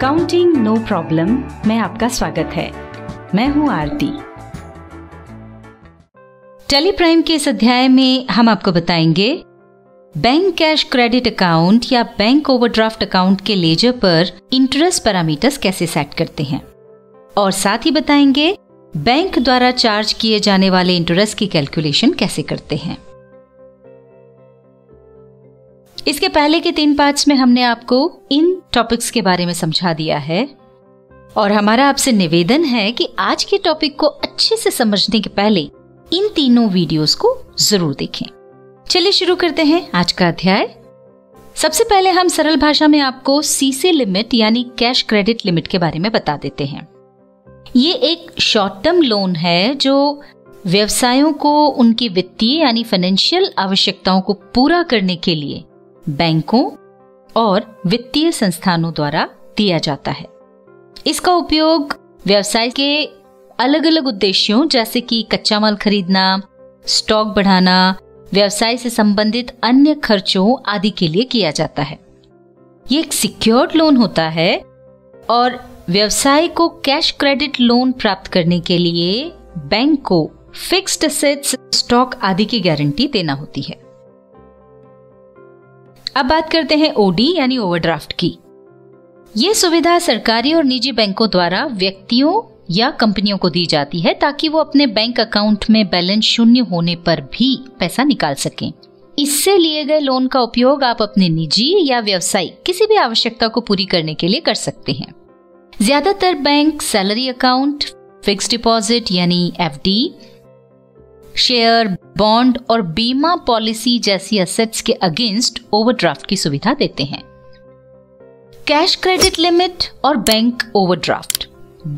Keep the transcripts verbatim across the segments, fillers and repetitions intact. Accounting no problem में आपका स्वागत है। मैं हूं आरती। टैली प्राइम के इस अध्याय में हम आपको बताएंगे बैंक कैश क्रेडिट अकाउंट या बैंक ओवरड्राफ्ट अकाउंट के लेजर पर इंटरेस्ट पैरामीटर्स कैसे सेट करते हैं और साथ ही बताएंगे बैंक द्वारा चार्ज किए जाने वाले इंटरेस्ट की कैलकुलेशन कैसे करते हैं। इसके पहले के तीन पार्ट्स में हमने आपको इन टॉपिक्स के बारे में समझा दिया है और हमारा आपसे निवेदन है कि आज के टॉपिक को अच्छे से समझने के पहले इन तीनों वीडियोस को जरूर देखें। चलिए शुरू करते हैं आज का अध्याय। सबसे पहले हम सरल भाषा में आपको सीसी लिमिट यानी कैश क्रेडिट लिमिट के बारे में बता देते हैं। ये एक शॉर्ट टर्म लोन है जो व्यवसायों को उनकी वित्तीय यानी फाइनेंशियल आवश्यकताओं को पूरा करने के लिए बैंकों और वित्तीय संस्थानों द्वारा दिया जाता है। इसका उपयोग व्यवसाय के अलग अलग उद्देश्यों जैसे कि कच्चा माल खरीदना, स्टॉक बढ़ाना, व्यवसाय से संबंधित अन्य खर्चों आदि के लिए किया जाता है। ये एक सिक्योर्ड लोन होता है और व्यवसाय को कैश क्रेडिट लोन प्राप्त करने के लिए बैंक को फिक्स्ड एसेट्स, स्टॉक आदि की गारंटी देना होती है। अब बात करते हैं ओडी यानी ओवरड्राफ्ट की। ये सुविधा सरकारी और निजी बैंकों द्वारा व्यक्तियों या कंपनियों को दी जाती है ताकि वो अपने बैंक अकाउंट में बैलेंस शून्य होने पर भी पैसा निकाल सकें। इससे लिए गए लोन का उपयोग आप अपने निजी या व्यावसायिक किसी भी आवश्यकता को पूरी करने के लिए कर सकते हैं। ज्यादातर bank salary account, fixed deposit यानी एफडी, शेयर, बॉन्ड और बीमा पॉलिसी जैसी एसेट्स के अगेंस्ट ओवरड्राफ्ट की सुविधा देते हैं। कैश क्रेडिट लिमिट और बैंक ओवरड्राफ्ट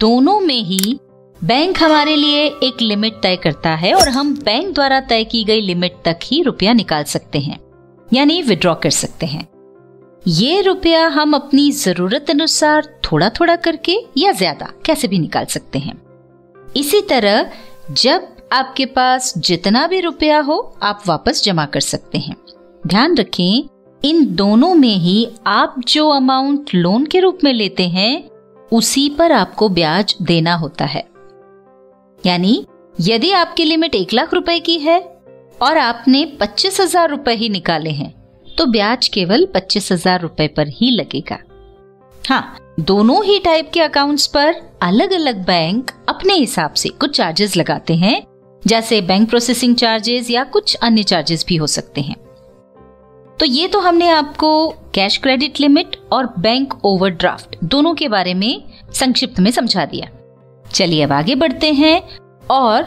दोनों में ही बैंक हमारे लिए एक लिमिट तय करता है और हम बैंक द्वारा तय की गई लिमिट तक ही रुपया निकाल सकते हैं यानी विड्रॉ कर सकते हैं। ये रुपया हम अपनी जरूरत अनुसार थोड़ा थोड़ा करके या ज्यादा कैसे भी निकाल सकते हैं। इसी तरह जब आपके पास जितना भी रुपया हो आप वापस जमा कर सकते हैं। ध्यान रखें, इन दोनों में ही आप जो अमाउंट लोन के रूप में लेते हैं उसी पर आपको ब्याज देना होता है। यानी यदि आपकी लिमिट एक लाख रुपए की है और आपने पच्चीस हजार रुपए ही निकाले हैं तो ब्याज केवल पच्चीस हजार रुपए पर ही लगेगा। हाँ, दोनों ही टाइप के अकाउंट्स पर अलग अलग बैंक अपने हिसाब से कुछ चार्जेस लगाते हैं जैसे बैंक प्रोसेसिंग चार्जेस या कुछ अन्य चार्जेस भी हो सकते हैं। तो ये तो हमने आपको कैश क्रेडिट लिमिट और बैंक ओवरड्राफ्ट दोनों के बारे में संक्षिप्त में समझा दिया। चलिए अब आगे बढ़ते हैं। और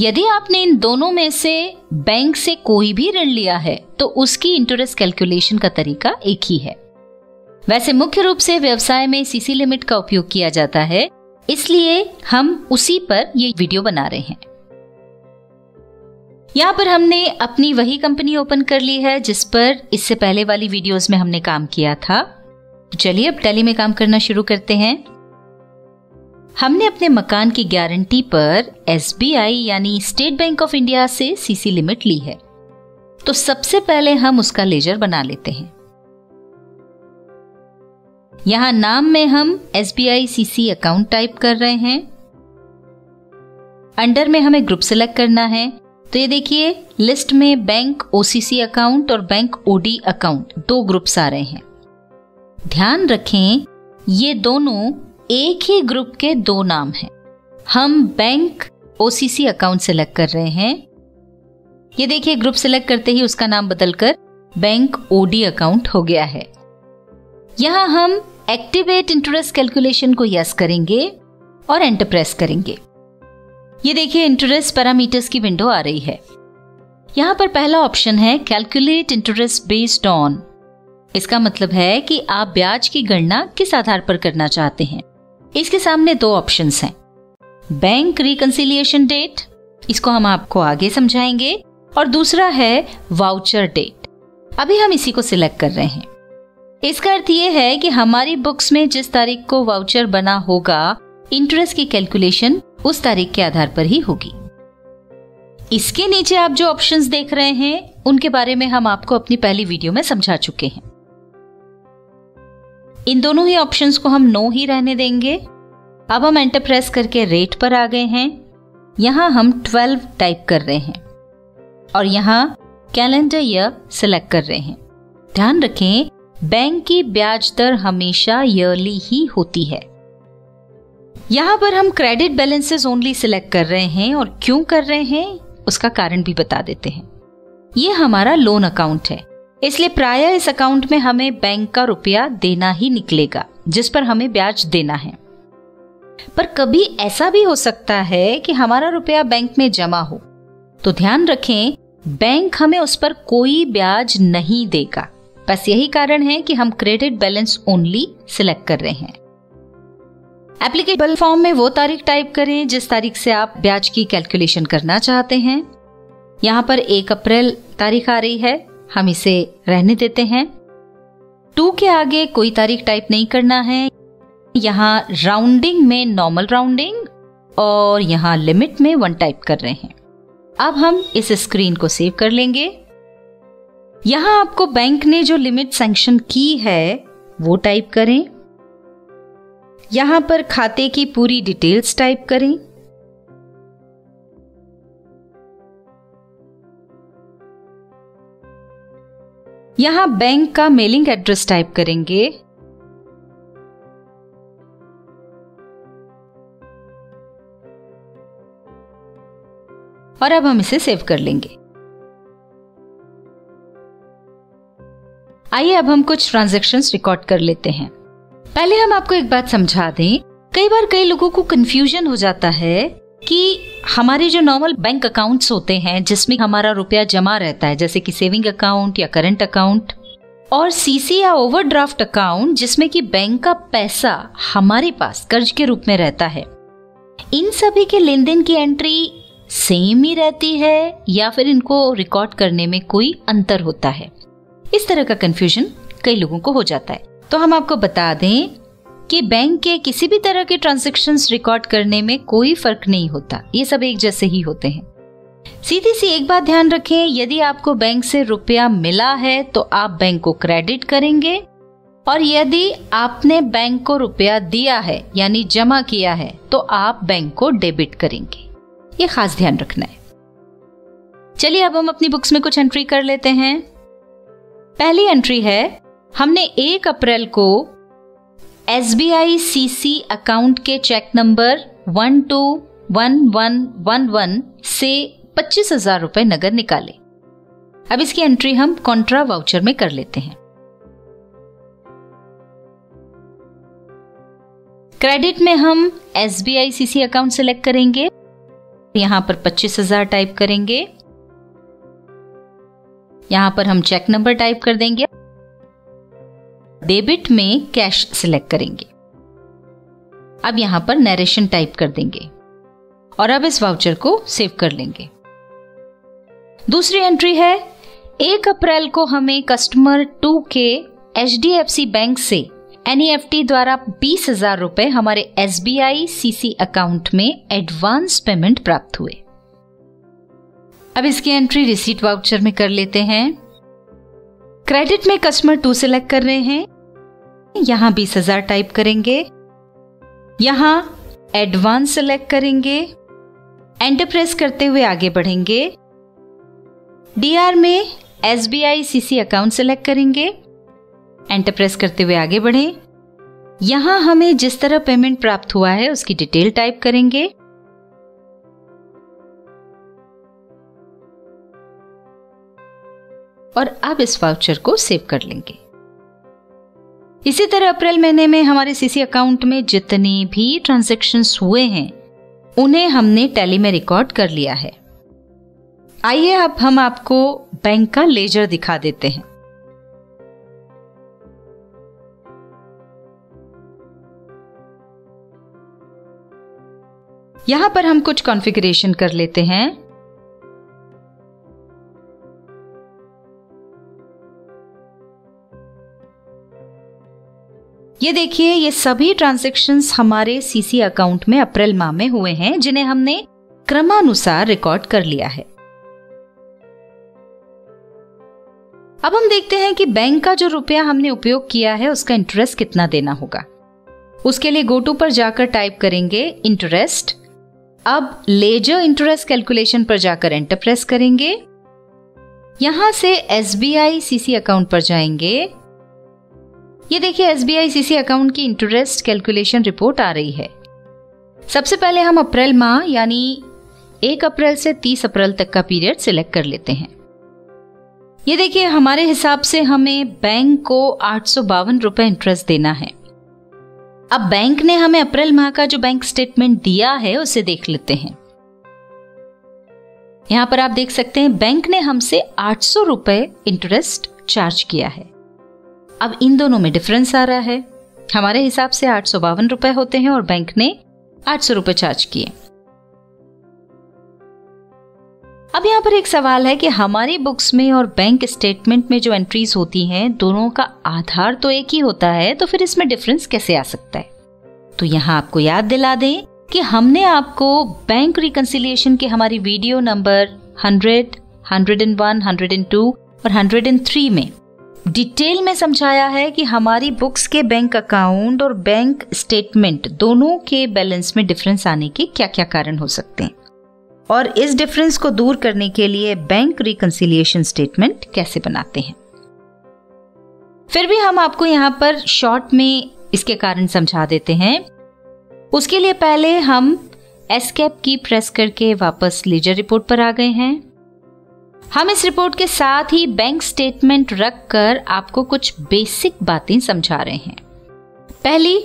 यदि आपने इन दोनों में से बैंक से कोई भी ऋण लिया है तो उसकी इंटरेस्ट कैलकुलेशन का तरीका एक ही है। वैसे मुख्य रूप से व्यवसाय में सीसी लिमिट का उपयोग किया जाता है, इसलिए हम उसी पर ये वीडियो बना रहे हैं। यहाँ पर हमने अपनी वही कंपनी ओपन कर ली है जिस पर इससे पहले वाली वीडियोस में हमने काम किया था। चलिए अब टैली में काम करना शुरू करते हैं। हमने अपने मकान की गारंटी पर एस बी आई यानी स्टेट बैंक ऑफ इंडिया से सीसी लिमिट ली है, तो सबसे पहले हम उसका लेजर बना लेते हैं। यहाँ नाम में हम S B I CC account type कर रहे हैं। अंडर में हमें ग्रुप सेलेक्ट करना है, तो ये देखिए लिस्ट में bank O C C account और बैंक ओ डी अकाउंट दो ग्रुप्स आ रहे हैं। ध्यान रखें, ये दोनों एक ही ग्रुप के दो नाम हैं। हम bank O C C account select कर रहे हैं। ये देखिए ग्रुप सेलेक्ट करते ही उसका नाम बदलकर बैंक ओ डी अकाउंट हो गया है। यहाँ हम एक्टिवेट इंटरेस्ट कैलकुलेशन को यस करेंगे और एंटर प्रेस करेंगे। ये देखिए इंटरेस्ट पैरामीटर्स की विंडो आ रही है। यहाँ पर पहला ऑप्शन है कैलकुलेट इंटरेस्ट बेस्ड ऑन। इसका मतलब है कि आप ब्याज की गणना किस आधार पर करना चाहते हैं। इसके सामने दो ऑप्शंस हैं, बैंक रिकंसिलिएशन डेट, इसको हम आपको आगे समझाएंगे, और दूसरा है वाउचर डेट। अभी हम इसी को सिलेक्ट कर रहे हैं। इसका अर्थ ये है कि हमारी बुक्स में जिस तारीख को वाउचर बना होगा इंटरेस्ट की कैलकुलेशन उस तारीख के आधार पर ही होगी। इसके नीचे आप जो ऑप्शंस देख रहे हैं उनके बारे में हम आपको अपनी पहली वीडियो में समझा चुके हैं। इन दोनों ही ऑप्शंस को हम नो ही रहने देंगे। अब हम एंटर प्रेस करके रेट पर आ गए हैं। यहाँ हम ट्वेल्व टाइप कर रहे हैं और यहाँ कैलेंडर ईयर सिलेक्ट कर रहे हैं। ध्यान रखें, बैंक की ब्याज दर हमेशा ईयरली ही होती है। यहाँ पर हम क्रेडिट बैलेंसेस ओनली सिलेक्ट कर रहे हैं और क्यों कर रहे हैं उसका कारण भी बता देते हैं। ये हमारा लोन अकाउंट है, इसलिए प्रायः इस अकाउंट में हमें बैंक का रुपया देना ही निकलेगा जिस पर हमें ब्याज देना है। पर कभी ऐसा भी हो सकता है कि हमारा रुपया बैंक में जमा हो, तो ध्यान रखें बैंक हमें उस पर कोई ब्याज नहीं देगा। बस यही कारण है कि हम क्रेडिट बैलेंस ओनली सिलेक्ट कर रहे हैं। एप्लीकेबल फॉर्म में वो तारीख टाइप करें जिस तारीख से आप ब्याज की कैलकुलेशन करना चाहते हैं। यहाँ पर एक अप्रैल तारीख आ रही है, हम इसे रहने देते हैं। टू के आगे कोई तारीख टाइप नहीं करना है। यहाँ राउंडिंग में नॉर्मल राउंडिंग और यहाँ लिमिट में वन टाइप कर रहे हैं। अब हम इस स्क्रीन को सेव कर लेंगे। यहाँ आपको बैंक ने जो लिमिट सैंक्शन की है वो टाइप करें। यहाँ पर खाते की पूरी डिटेल्स टाइप करें। यहाँ बैंक का मेलिंग एड्रेस टाइप करेंगे। और अब हम इसे सेव कर लेंगे। आइए अब हम कुछ ट्रांजैक्शंस रिकॉर्ड कर लेते हैं। पहले हम आपको एक बात समझा दें, कई बार कई लोगों को कंफ्यूजन हो जाता है कि हमारे जो नॉर्मल बैंक अकाउंट्स होते हैं जिसमें हमारा रुपया जमा रहता है, जैसे कि सेविंग अकाउंट या करंट अकाउंट, और सीसी या ओवरड्राफ्ट अकाउंट जिसमें कि बैंक का पैसा हमारे पास कर्ज के रूप में रहता है, इन सभी के लेन देन की एंट्री सेम ही रहती है या फिर इनको रिकॉर्ड करने में कोई अंतर होता है। इस तरह का कंफ्यूजन कई लोगों को हो जाता है। तो हम आपको बता दें कि बैंक के किसी भी तरह के ट्रांजैक्शंस रिकॉर्ड करने में कोई फर्क नहीं होता, ये सब एक जैसे ही होते हैं। सीधी सी एक बात ध्यान रखें, यदि आपको बैंक से रुपया मिला है तो आप बैंक को क्रेडिट करेंगे, और यदि आपने बैंक को रुपया दिया है यानी जमा किया है तो आप बैंक को डेबिट करेंगे। ये खास ध्यान रखना है। चलिए अब हम अपनी बुक्स में कुछ एंट्री कर लेते हैं। पहली एंट्री है, हमने एक अप्रैल को S B I CC account के check number one two one one one one से पच्चीस हजार रुपए नगद निकाले। अब इसकी एंट्री हम कॉन्ट्रा वाउचर में कर लेते हैं। क्रेडिट में हम S B I CC account select करेंगे, यहाँ पर पच्चीस हजार टाइप करेंगे। यहाँ पर हम चेक नंबर टाइप कर देंगे। डेबिट में कैश सिलेक्ट करेंगे। अब यहाँ पर नरेशन टाइप कर देंगे और अब इस वाउचर को सेव कर लेंगे। दूसरी एंट्री है, एक अप्रैल को हमें कस्टमर टू के H D F C bank से एन ई एफ टी द्वारा बीस हजार रुपए हमारे S B I CC account में एडवांस पेमेंट प्राप्त हुए। अब इसकी एंट्री रिसीट वाउचर में कर लेते हैं। क्रेडिट में कस्टमर टू सिलेक्ट कर रहे हैं, यहाँ बीस हजार टाइप करेंगे, यहाँ एडवांस सिलेक्ट करेंगे, एंटर प्रेस करते हुए आगे बढ़ेंगे। डी आर में S B I CC account select करेंगे, एंटर प्रेस करते हुए आगे बढ़ें। यहाँ हमें जिस तरह पेमेंट प्राप्त हुआ है उसकी डिटेल टाइप करेंगे। और अब इस वाउचर को सेव कर लेंगे। इसी तरह अप्रैल महीने में हमारे सीसी अकाउंट में जितने भी ट्रांजैक्शंस हुए हैं उन्हें हमने टैली में रिकॉर्ड कर लिया है। आइए अब हम आपको बैंक का लेजर दिखा देते हैं। यहाँ पर हम कुछ कॉन्फ़िगरेशन कर लेते हैं। ये देखिए, ये सभी ट्रांजैक्शंस हमारे सीसी अकाउंट में अप्रैल माह में हुए हैं जिन्हें हमने क्रमानुसार रिकॉर्ड कर लिया है। अब हम देखते हैं कि बैंक का जो रुपया हमने उपयोग किया है उसका इंटरेस्ट कितना देना होगा। उसके लिए गोटू पर जाकर टाइप करेंगे इंटरेस्ट। अब लेजर इंटरेस्ट कैलकुलेशन पर जाकर एंटर प्रेस करेंगे। यहां से S B I C C account पर जाएंगे। ये देखिए S B I C C account की इंटरेस्ट कैलकुलेशन रिपोर्ट आ रही है। सबसे पहले हम अप्रैल माह यानी एक अप्रैल से तीस अप्रैल तक का पीरियड सिलेक्ट कर लेते हैं। ये देखिए हमारे हिसाब से हमें बैंक को आठ सौ बावन रुपये इंटरेस्ट देना है। अब बैंक ने हमें अप्रैल माह का जो बैंक स्टेटमेंट दिया है उसे देख लेते हैं। यहां पर आप देख सकते हैं बैंक ने हमसे आठ सौ रुपये इंटरेस्ट चार्ज किया है। अब इन दोनों में डिफरेंस आ रहा है। हमारे हिसाब से आठ सौ बावन रुपये होते हैं और बैंक ने आठ सौ रुपये चार्ज किए। अब यहाँ पर एक सवाल है कि हमारी बुक्स में और बैंक स्टेटमेंट में जो एंट्रीज होती हैं दोनों का आधार तो एक ही होता है, तो फिर इसमें डिफरेंस कैसे आ सकता है। तो यहाँ आपको याद दिला दें कि हमने आपको बैंक रिकंसिलिएशन के हमारी video number hundred, hundred one, hundred two और हंड्रेड थ्री में डिटेल में समझाया है कि हमारी बुक्स के बैंक अकाउंट और बैंक स्टेटमेंट दोनों के बैलेंस में डिफरेंस आने के क्या क्या कारण हो सकते हैं और इस डिफरेंस को दूर करने के लिए बैंक रिकंसिलिएशन स्टेटमेंट कैसे बनाते हैं। फिर भी हम आपको यहाँ पर शॉर्ट में इसके कारण समझा देते हैं। उसके लिए पहले हम एस्केप की प्रेस करके वापस लेजर रिपोर्ट पर आ गए हैं। हम इस रिपोर्ट के साथ ही बैंक स्टेटमेंट रख कर आपको कुछ बेसिक बातें समझा रहे हैं। पहली,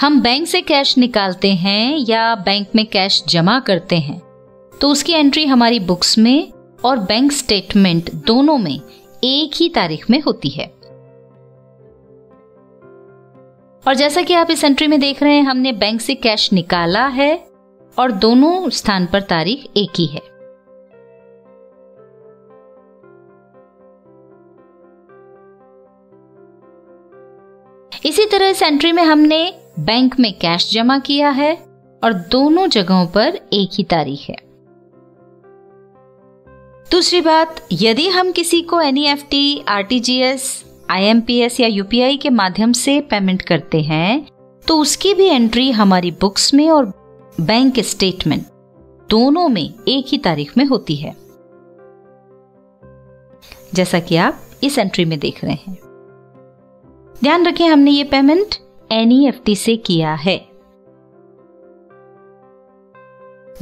हम बैंक से कैश निकालते हैं या बैंक में कैश जमा करते हैं तो उसकी एंट्री हमारी बुक्स में और बैंक स्टेटमेंट दोनों में एक ही तारीख में होती है। और जैसा कि आप इस एंट्री में देख रहे हैं हमने बैंक से कैश निकाला है और दोनों स्थान पर तारीख एक ही है। इसी तरह इस एंट्री में हमने बैंक में कैश जमा किया है और दोनों जगहों पर एक ही तारीख है। दूसरी बात, यदि हम किसी को N E F T, R T G S, I M P S या यू पी आई के माध्यम से पेमेंट करते हैं तो उसकी भी एंट्री हमारी बुक्स में और बैंक स्टेटमेंट दोनों में एक ही तारीख में होती है, जैसा कि आप इस एंट्री में देख रहे हैं। ध्यान रखें हमने ये payment N E F T से किया है।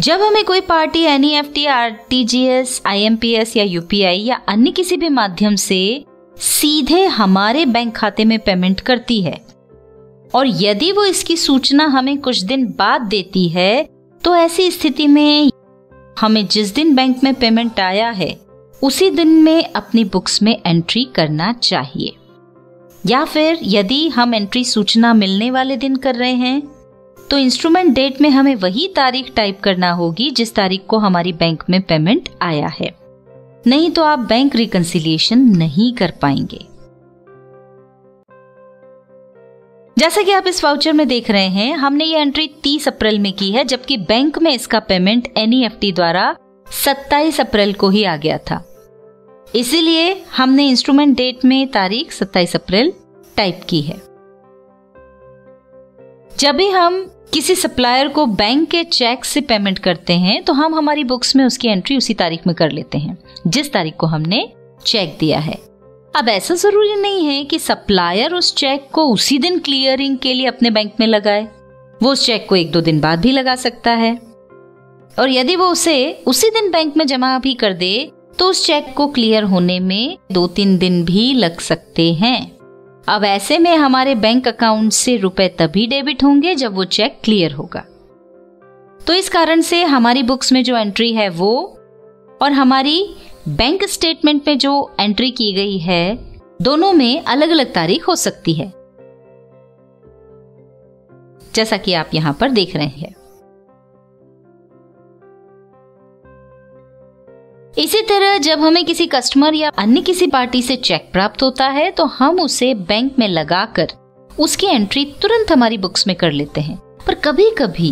जब हमें कोई party N E F T, R T G S, I M P S या यू पी आई या अन्य किसी भी माध्यम से सीधे हमारे बैंक खाते में पेमेंट करती है और यदि वो इसकी सूचना हमें कुछ दिन बाद देती है तो ऐसी स्थिति में हमें जिस दिन बैंक में पेमेंट आया है उसी दिन में अपनी बुक्स में एंट्री करना चाहिए, या फिर यदि हम एंट्री सूचना मिलने वाले दिन कर रहे हैं तो इंस्ट्रूमेंट डेट में हमें वही तारीख टाइप करना होगी जिस तारीख को हमारी बैंक में पेमेंट आया है, नहीं तो आप बैंक रिकंसिलिएशन नहीं कर पाएंगे। जैसा कि आप इस वाउचर में देख रहे हैं हमने ये एंट्री तीस अप्रैल में की है, जबकि बैंक में इसका payment N E F T द्वारा सत्ताईस अप्रैल को ही आ गया था। इसीलिए हमने इंस्ट्रूमेंट डेट में तारीख सत्ताईस अप्रैल टाइप की है। जब भी हम किसी सप्लायर को बैंक के चेक से पेमेंट करते हैं तो हम हमारी बुक्स में उसकी एंट्री उसी तारीख में कर लेते हैं जिस तारीख को हमने चेक दिया है। अब ऐसा जरूरी नहीं है कि सप्लायर उस चेक को उसी दिन क्लियरिंग के लिए अपने बैंक में लगाए। वो उस चेक को एक दो दिन बाद भी लगा सकता है और यदि वो उसे उसी दिन बैंक में जमा भी कर दे तो उस चेक को क्लियर होने में दो तीन दिन भी लग सकते हैं। अब ऐसे में हमारे बैंक अकाउंट से रुपए तभी डेबिट होंगे जब वो चेक क्लियर होगा। तो इस कारण से हमारी बुक्स में जो एंट्री है वो और हमारी बैंक स्टेटमेंट में जो एंट्री की गई है दोनों में अलग अलग तारीख हो सकती है, जैसा कि आप यहां पर देख रहे हैं। इसी तरह जब हमें किसी कस्टमर या अन्य किसी पार्टी से चेक प्राप्त होता है तो हम उसे बैंक में लगाकर उसकी एंट्री तुरंत हमारी बुक्स में कर लेते हैं, पर कभी कभी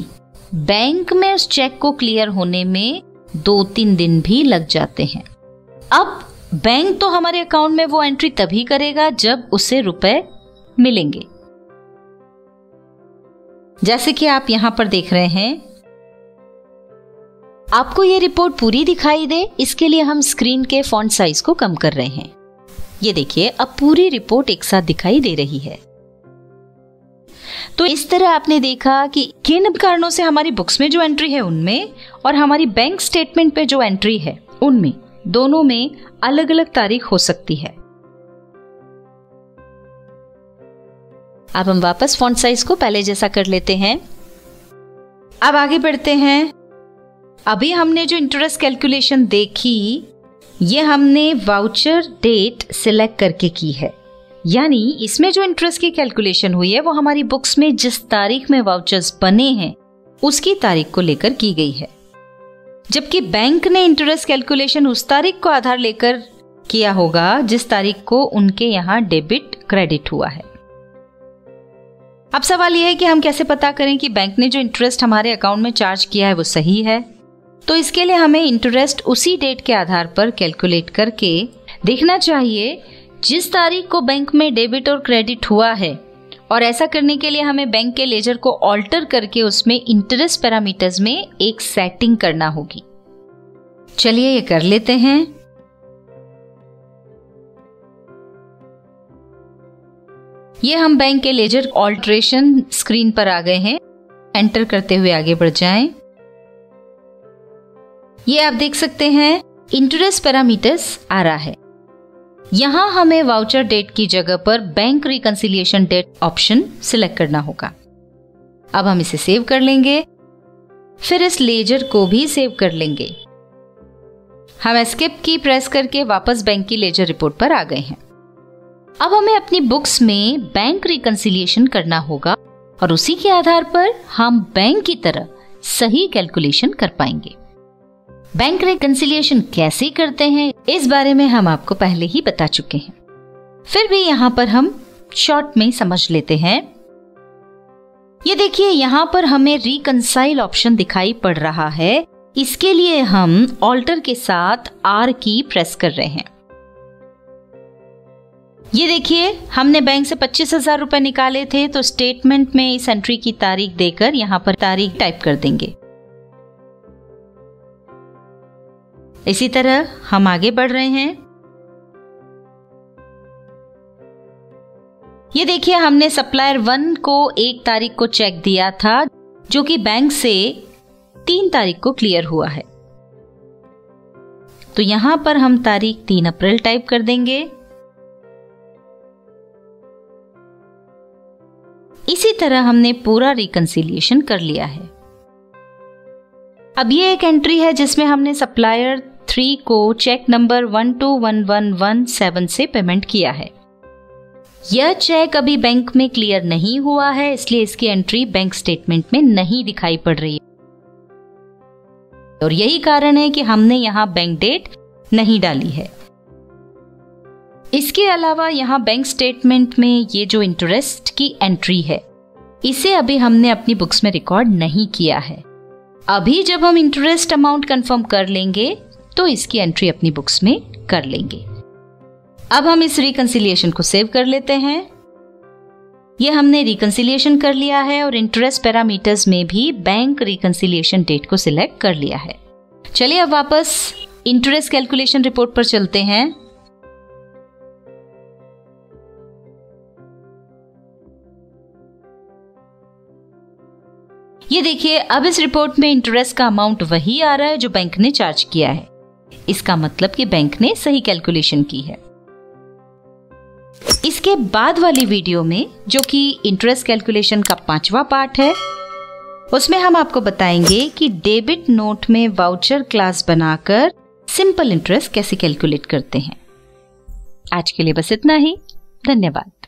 बैंक में उस चेक को क्लियर होने में दो तीन दिन भी लग जाते हैं। अब बैंक तो हमारे अकाउंट में वो एंट्री तभी करेगा जब उसे रुपए मिलेंगे। जैसे कि आप यहां पर देख रहे हैं, आपको ये रिपोर्ट पूरी दिखाई दे इसके लिए हम स्क्रीन के फॉन्ट साइज को कम कर रहे हैं। ये देखिए, अब पूरी रिपोर्ट एक साथ दिखाई दे रही है। तो इस तरह आपने देखा कि किन कारणों से हमारी बुक्स में जो एंट्री है उनमें और हमारी बैंक स्टेटमेंट पे जो एंट्री है उनमें, दोनों में अलग अलग तारीख हो सकती है। अब हम वापस फॉन्ट साइज को पहले जैसा कर लेते हैं। अब आगे बढ़ते हैं। अभी हमने जो इंटरेस्ट कैलकुलेशन देखी, ये हमने वाउचर डेट सिलेक्ट करके की है, यानी इसमें जो इंटरेस्ट की कैलकुलेशन हुई है वो हमारी बुक्स में जिस तारीख में वाउचर्स बने हैं उसकी तारीख को लेकर की गई है, जबकि बैंक ने इंटरेस्ट कैलकुलेशन उस तारीख को आधार लेकर किया होगा जिस तारीख को उनके यहाँ डेबिट क्रेडिट हुआ है। अब सवाल यह है कि हम कैसे पता करें कि बैंक ने जो इंटरेस्ट हमारे अकाउंट में चार्ज किया है वो सही है। तो इसके लिए हमें इंटरेस्ट उसी डेट के आधार पर कैलकुलेट करके देखना चाहिए जिस तारीख को बैंक में डेबिट और क्रेडिट हुआ है, और ऐसा करने के लिए हमें बैंक के लेजर को ऑल्टर करके उसमें इंटरेस्ट पैरामीटर्स में एक सेटिंग करना होगी। चलिए ये कर लेते हैं। ये हम बैंक के लेजर ऑल्ट्रेशन स्क्रीन पर आ गए हैं। एंटर करते हुए आगे बढ़ जाएं। ये आप देख सकते हैं इंटरेस्ट पैरामीटर्स आ रहा है। यहाँ हमें वाउचर डेट की जगह पर bank reconciliation date option select करना होगा। अब हम इसे सेव कर लेंगे, फिर इस लेजर को भी सेव कर लेंगे। हम एस्केप की प्रेस करके वापस बैंक की लेजर रिपोर्ट पर आ गए हैं। अब हमें अपनी बुक्स में बैंक रिकंसिलिएशन करना होगा और उसी के आधार पर हम बैंक की तरह सही कैलकुलेशन कर पाएंगे। बैंक रिकंसिलिएशन कैसे करते हैं इस बारे में हम आपको पहले ही बता चुके हैं, फिर भी यहाँ पर हम शॉर्ट में समझ लेते हैं। ये देखिए, यहाँ पर हमें रिकंसाइल ऑप्शन दिखाई पड़ रहा है। इसके लिए हम ऑल्टर के साथ आर की प्रेस कर रहे हैं। ये देखिए, हमने बैंक से पच्चीस हजार रुपए निकाले थे, तो स्टेटमेंट में इस एंट्री की तारीख देकर यहाँ पर तारीख टाइप कर देंगे। इसी तरह हम आगे बढ़ रहे हैं। ये देखिए, हमने सप्लायर वन को एक तारीख को चेक दिया था जो कि बैंक से तीन तारीख को क्लियर हुआ है, तो यहां पर हम तारीख तीन अप्रैल टाइप कर देंगे। इसी तरह हमने पूरा रिकंसिलिएशन कर लिया है। अब ये एक एंट्री है जिसमें हमने सप्लायर थ्री को cheque number one two one one one seven से पेमेंट किया है। यह चेक अभी बैंक में क्लियर नहीं हुआ है, इसलिए इसकी एंट्री बैंक स्टेटमेंट में नहीं दिखाई पड़ रही है, और यही कारण है कि हमने यहाँ बैंक डेट नहीं डाली है। इसके अलावा यहाँ बैंक स्टेटमेंट में ये जो इंटरेस्ट की एंट्री है इसे अभी हमने अपनी बुक्स में रिकॉर्ड नहीं किया है। अभी जब हम इंटरेस्ट अमाउंट कंफर्म कर लेंगे तो इसकी एंट्री अपनी बुक्स में कर लेंगे। अब हम इस रिकंसिलिएशन को सेव कर लेते हैं। यह हमने रिकंसिलिएशन कर लिया है और इंटरेस्ट पैरामीटर्स में भी बैंक रिकंसिलिएशन डेट को सिलेक्ट कर लिया है। चलिए अब वापस इंटरेस्ट कैलकुलेशन रिपोर्ट पर चलते हैं। ये देखिए, अब इस रिपोर्ट में इंटरेस्ट का अमाउंट वही आ रहा है जो बैंक ने चार्ज किया है। इसका मतलब कि बैंक ने सही कैलकुलेशन की है। इसके बाद वाली वीडियो में, जो कि इंटरेस्ट कैलकुलेशन का पांचवा पार्ट है, उसमें हम आपको बताएंगे कि डेबिट नोट में वाउचर क्लास बनाकर सिंपल इंटरेस्ट कैसे कैलकुलेट करते हैं। आज के लिए बस इतना ही। धन्यवाद।